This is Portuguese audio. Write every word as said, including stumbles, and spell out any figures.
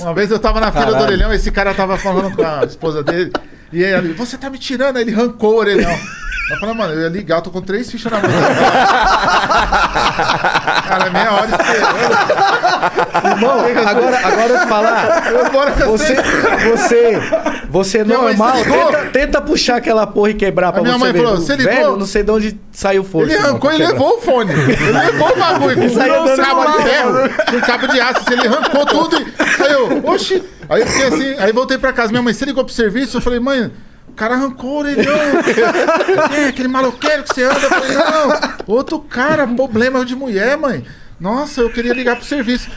Uma vez eu tava na fila Caralho. do orelhão, esse cara tava falando com a esposa dele. E aí ele, você tá me tirando? Aí ele arrancou o orelhão. Eu falei, mano, eu ia ligar, eu tô com três fichas na mão. Cara, meia hora esperando. Irmão, agora, agora eu te falar. Eu você, você, você normal, tenta, tenta puxar aquela porra e quebrar pra a você minha mãe ver. Falou, você ligou? Velho, não sei de onde saiu o fone. Ele arrancou e levou o fone. Ele levou o bagulho. Ele saiu um cabo de ferro, um cabo de aço. Ele arrancou tudo e saiu. Oxi. Aí eu fiquei assim, aí voltei pra casa. Minha mãe, você ligou pro serviço? Eu falei, mãe... O cara arrancou o orelhão. É, aquele maloqueiro que você anda. Eu falei, não, outro cara, problema de mulher, mãe. Nossa, eu queria ligar pro serviço.